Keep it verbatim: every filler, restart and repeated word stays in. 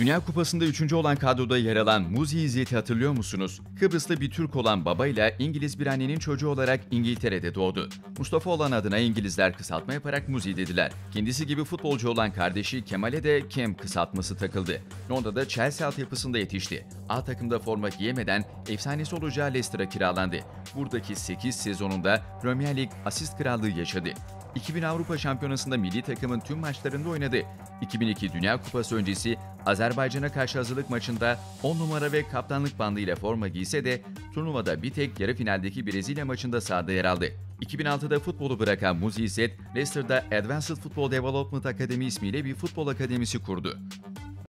Dünya Kupası'nda üçüncü olan kadroda yer alan Muzzy İzzet'i hatırlıyor musunuz? Kıbrıslı bir Türk olan babayla İngiliz bir annenin çocuğu olarak İngiltere'de doğdu. Mustafa olan adına İngilizler kısaltma yaparak Muzzy dediler. Kendisi gibi futbolcu olan kardeşi Kemal'e de Kem kısaltması takıldı. Londra'da Chelsea altyapısında yetişti. A takımda forma giyemeden efsanesi olacağı Leicester'a kiralandı. Buradaki sekiz sezonunda Premier Lig asist krallığı yaşadı. iki bin Avrupa Şampiyonası'nda milli takımın tüm maçlarında oynadı. iki bin iki Dünya Kupası öncesi Azerbaycan'a karşı hazırlık maçında on numara ve kaptanlık bandıyla forma giyse de turnuvada bir tek yarı finaldeki Brezilya maçında sahada yer aldı. iki bin altıda futbolu bırakan Muzzy İzzet, Leicester'da Advanced Football Development Academy ismiyle bir futbol akademisi kurdu.